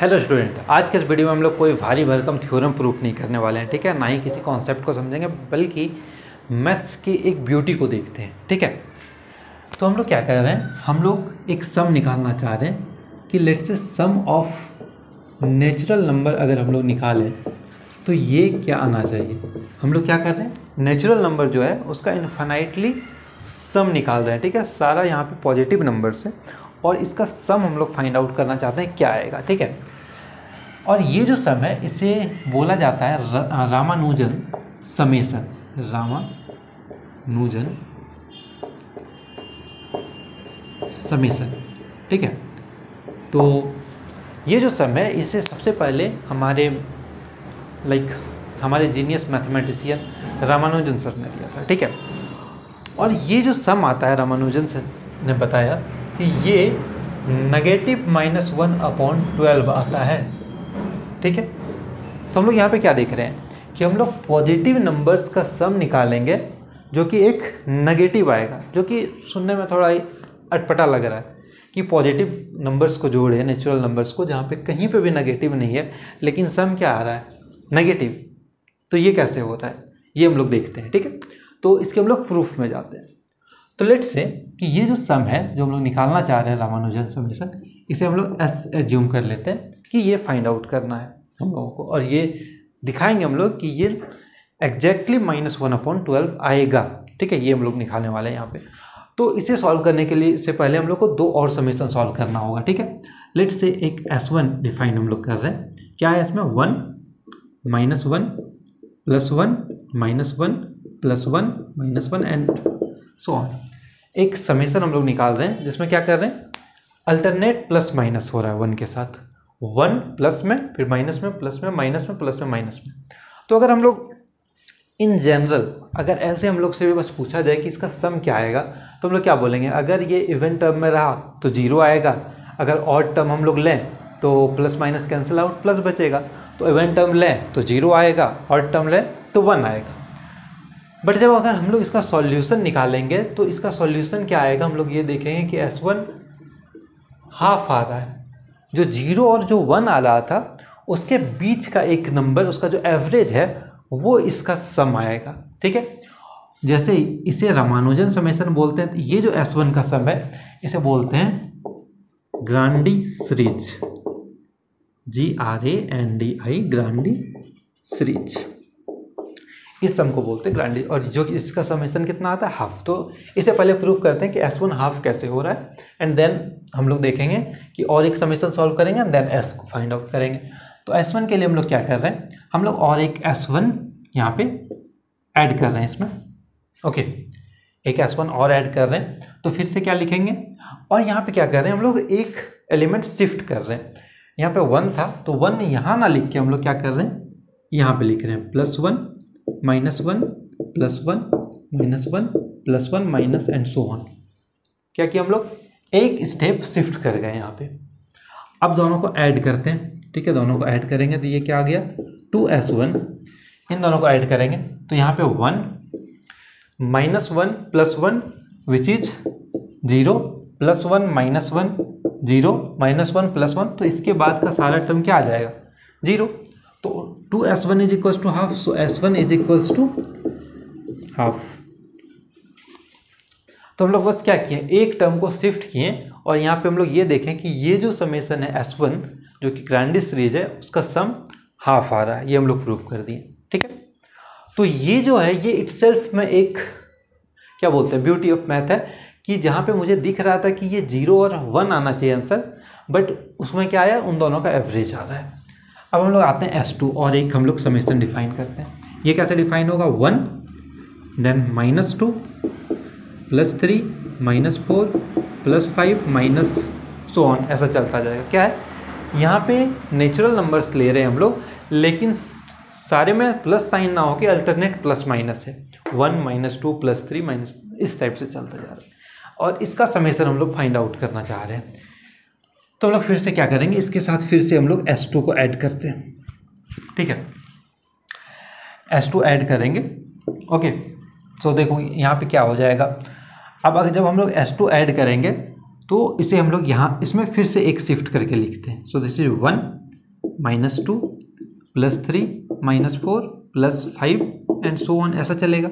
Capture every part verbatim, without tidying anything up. Hello student, आज के इस वीडियो में हम लोग कोई भारी भरकम थ्योरम प्रूफ नहीं करने वाले हैं, ठीक है, ना ही किसी कॉन्सेप्ट को समझेंगे, बल्कि मैथ्स की एक ब्यूटी को देखते हैं, ठीक है। तो हम लोग क्या कर रहे हैं, हम लोग एक सम निकालना चाह रहे हैं कि let's say some of natural number अगर हम लोग निकालें तो ये क्या आना चाहिए। हम लोग क्या कर रहे हैं, नेचुरल नंबर जो है उसका इन्फिनाइटली सम निकाल रहे हैं, ठीक है, सारा यहाँ पे पॉजिटिव नंबर से, और इसका सम हम लोग फाइंड आउट करना चाहते हैं क्या आएगा, ठीक है। और ये जो सम है इसे बोला जाता है र, रामानुजन समेशन, रामानुजन समेशन, ठीक है। तो ये जो सम है इसे सबसे पहले हमारे लाइक हमारे जीनियस मैथमेटिशियन रामानुजन सर ने दिया था, ठीक है। और ये जो सम आता है, रामानुजन सर ने बताया कि ये negative minus one upon twelve आता है, ठीक है। तो हम लोग यहाँ पे क्या देख रहे हैं कि हम लोग पॉजिटिव नंबर्स का सम निकालेंगे जो कि एक नेगेटिव आएगा, जो कि सुनने में थोड़ा अटपटा लग रहा है कि पॉजिटिव नंबर्स को जोड़े नेचुरल नंबर्स को जहाँ पे कहीं पे भी नेगेटिव नहीं है, लेकिन सम क्या आ रहा है, नेगेटिव। तो ये कैसे हो रहा है ये हम लोग देखते हैं, ठीक है। तो इसके हम लोग प्रूफ में जाते हैं। तो लेट्स से कि ये जो सम है जो हम लोग निकालना चाह रहे हैं रामानुजन समेशन, इसे हम लोग एस एज्यूम कर लेते हैं कि ये फाइंड आउट करना है हम लोगों को, और ये दिखाएंगे हम लोग कि ये exactly minus one upon twelve आएगा, ठीक है, ये हम लोग निकालने वाले हैं यहाँ पे। तो इसे सॉल्व करने के लिए इससे पहले हम लोग को दो और समेशन सॉल्व करना होगा, ठीक है। लेट्स से एक एस वन डिफाइन हम लोग कर रहे हैं, क्या है इसमें, one minus one plus one minus one plus one minus one and so on. एक समेशन हम लोग निकाल रहे हैं जिसमें क्या कर रहे हैं, अल्टरनेट प्लस माइनस हो रहा है वन के साथ, वन प्लस में फिर माइनस में प्लस में माइनस में प्लस में माइनस में। तो अगर हम लोग इन जनरल अगर ऐसे हम लोग से भी बस पूछा जाए कि इसका सम क्या आएगा तो हम लोग क्या बोलेंगे, अगर ये इवन टर्म में रहा तो जीरो आएगा, अगर ऑड टर्म हम लोग लें तो plus minus cancel out, plus बचेगा, तो इवन टर्म लें तो जीरो आएगा, ऑड टर्म लें तो वन आएगा। बट जब अगर हम लोग इसका सॉल्यूशन निकालेंगे तो इसका सॉल्यूशन क्या आएगा, हम लोग ये देखेंगे कि एस वन हाफ आ रहा है, जो जीरो और जो वन आ रहा था उसके बीच का एक नंबर, उसका जो एवरेज है वो इसका सम आएगा, ठीक है। जैसे इसे रामानुजन समेशन बोलते हैं, ये जो एस वन का सम है इसे बोलते हैं Grandi series, G R A N D I, Grandi series, इस सम को बोलते हैं ग्रांडी। और जो इसका समेशन कितना आता है, हाफ। तो इसे पहले प्रूव करते हैं कि एस वन हाफ कैसे हो रहा है, एंड देन हम लोग देखेंगे कि और एक समेशन सॉल्व करेंगे एंड देन एस को फाइंड आउट करेंगे। तो एस वन के लिए हम लोग क्या कर रहे हैं, हम लोग और एक एस वन यहाँ पे ऐड कर रहे हैं इसमें, ओके, एक एस वन और ऐड कर रहे हैं। तो फिर से क्या लिखेंगे, और यहाँ पे क्या कर रहे हैं हम लोग, एक एलिमेंट शिफ्ट कर रहे हैं, यहाँ पे वन था तो वन यहाँ ना लिख के हम लोग क्या कर रहे हैं, यहाँ पे लिख रहे हैं plus one minus one plus one minus one plus one minus and so one. क्या कि हम लोग एक स्टेप शिफ्ट कर गए यहाँ पे। अब दोनों को ऐड करते हैं, ठीक है, दोनों को ऐड करेंगे तो ये क्या आ गया, टू एस वन, इन दोनों को ऐड करेंगे तो यहाँ पे one minus one plus one which is zero, plus one minus one zero, minus one plus one, तो इसके बाद का सारा टर्म क्या आ जाएगा, जीरो। तो two S one is equals to half, so S one is equals to half. तो हम लोग बस क्या किए, एक टर्म को शिफ्ट किए, और यहाँ पे हम लोग ये देखें कि ये जो समेशन है एस वन जो कि ग्रांडिस सीरीज है उसका सम हाफ आ रहा है, ये हम लोग प्रूव कर दिए, ठीक है। तो ये जो है ये इटसेल्फ में एक क्या बोलते हैं, ब्यूटी ऑफ मैथ है कि जहाँ पे मुझे दिख रहा था कि ये जीरो और वन आना चाहिए आंसर, बट उसमें क्या आया, उन दोनों का एवरेज आ रहा है। अब हम लोग आते हैं एस टू, और एक हम लोग समेशन डिफाइन करते हैं। ये कैसे डिफाइन होगा, one then minus two plus three minus four plus five minus so on, ऐसा चलता जाएगा। क्या है, यहाँ पे नेचुरल नंबर्स ले रहे हैं हम लोग, लेकिन सारे में प्लस साइन ना होके अल्टरनेट प्लस माइनस है, one minus two plus three minus, इस टाइप से चलता जा रहा है, और इसका समेशन हम लोग फाइंड आउट करना चाह रहे हैं। तो हम लोग फिर से क्या करेंगे, इसके साथ फिर से हम लोग एस टू को ऐड करते हैं, ठीक है, एस टू ऐड करेंगे, ओके। सो देखो यहाँ पे क्या हो जाएगा, अब अगर जब हम लोग एस टू ऐड करेंगे तो इसे हम लोग यहाँ इसमें फिर से एक शिफ्ट करके लिखते हैं, so this is one minus two plus three minus four plus five and so on, ऐसा चलेगा।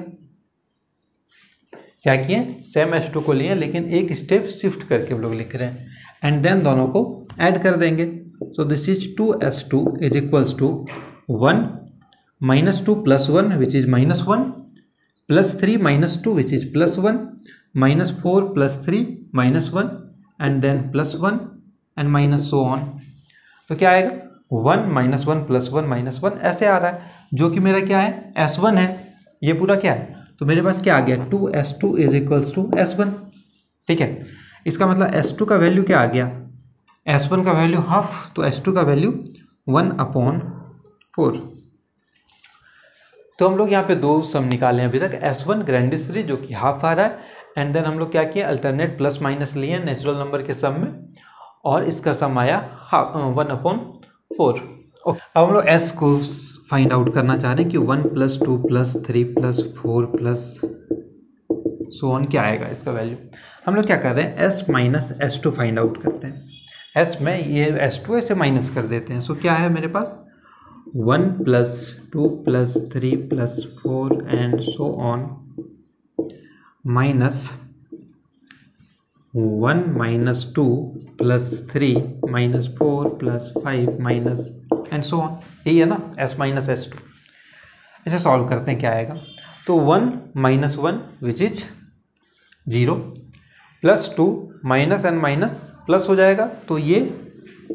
क्या किए, सेम एस टू को लिए लेकिन एक स्टेप शिफ्ट करके हम लोग लिख रहे हैं एंड देन दोनों को ऐड कर देंगे। So this is two S two is equals to one minus two plus one which is minus one plus three minus two which is plus one minus four plus three minus one and then plus one and minus so on. तो क्या आएगा, one minus one plus one minus one ऐसे आ रहा है, जो कि मेरा क्या है एस वन है, ये पूरा क्या है। तो मेरे पास क्या आ गया, two S two is equals to S one. ठीक है, इसका मतलब एस टू का वैल्यू क्या आ गया, एस वन का वैल्यू हाफ, तो एस टू का वैल्यू वन अपॉन फोर। तो हम लोग यहाँ पे दो सम निकाले हैं अभी तक, एस वन ग्रैंडिस सीरीज जो कि हाफ आ रहा है एंड देन हम लोग क्या किया, अल्टरनेट प्लस माइनस लिए नेचुरल नंबर के सम में और इसका सम आया हाफ वन अपॉन फोर। अब हम लोग एस को फाइंड आउट करना चाह रहे हैं कि one plus two plus three plus four plus so on क्या आएगा इसका वैल्यू। हम लोग क्या कर रहे हैं, S minus S two find out करते हैं। एस में ये एस टू ऐसे माइनस कर देते हैं। सो so, क्या है मेरे पास, one plus two plus three plus four and so on minus one minus two plus three minus four plus five minus and so on, यही है ना एस माइनस एस टू। इसे सॉल्व करते हैं, क्या आएगा, तो one minus one which is zero plus two minus and minus plus हो जाएगा तो ये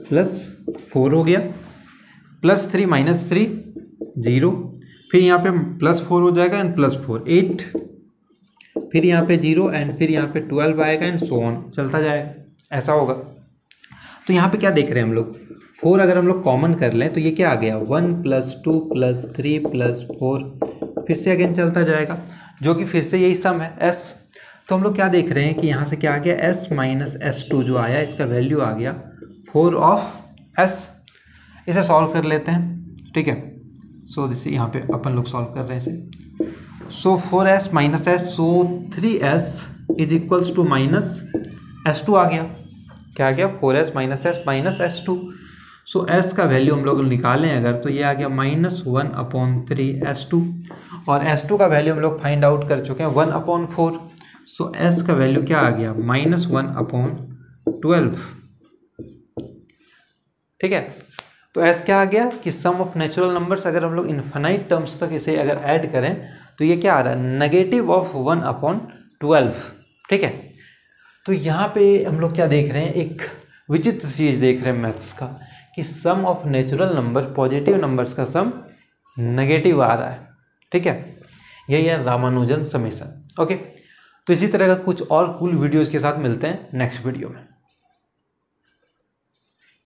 प्लस फोर हो गया, plus three minus three zero, फिर यहाँ पे प्लस फोर हो जाएगा एंड प्लस फोर एट, फिर यहाँ पे जीरो एंड फिर यहाँ पे ट्वेल्व आएगा एंड सो ऑन चलता जाएगा, ऐसा होगा। तो यहाँ पे क्या देख रहे हैं हम लोग, फोर अगर हम लोग कॉमन कर लें तो ये क्या आ गया, one plus two plus three plus four, फिर से अगेन चलता जाएगा, जो कि फिर से यही सम है एस। तो हम लोग क्या देख रहे हैं कि यहाँ से क्या आ गया, एस माइनस एस टू जो आया इसका वैल्यू आ गया फोर ऑफ एस। इसे सॉल्व कर लेते हैं, ठीक है। सो दिस यहाँ पे अपन लोग सॉल्व कर रहे हैं इसे। So four S minus S, so three S is equals to minus S two आ गया। क्या आ गया, four S minus S minus S two. So S का वैल्यू हम लोग निकालें अगर तो ये आ गया minus one upon three S two, और एस टू का वैल्यू हम लोग फाइंड आउट कर चुके हैं one upon four. So S का वैल्यू क्या आ गया, माइनस वन अपॉन ट्वेल्व, ठीक है। तो एस क्या आ गया कि सम ऑफ नेचुरल नंबर्स, अगर हम लोग इन्फिनाइट टर्म्स तक इसे अगर ऐड करें तो ये क्या आ रहा है, negative of one upon twelve, ठीक है। तो यहाँ पे हम लोग क्या देख रहे हैं, एक विचित्र चीज़ देख रहे हैं मैथ्स का, कि sum of natural number positive numbers का सम नेगेटिव आ रहा है, ठीक है। यही है रामानुजन समेशन। ओके, तो इसी तरह का कुछ और कूल वीडियोज़ के साथ मिलते हैं नेक्स्ट वीडियो में।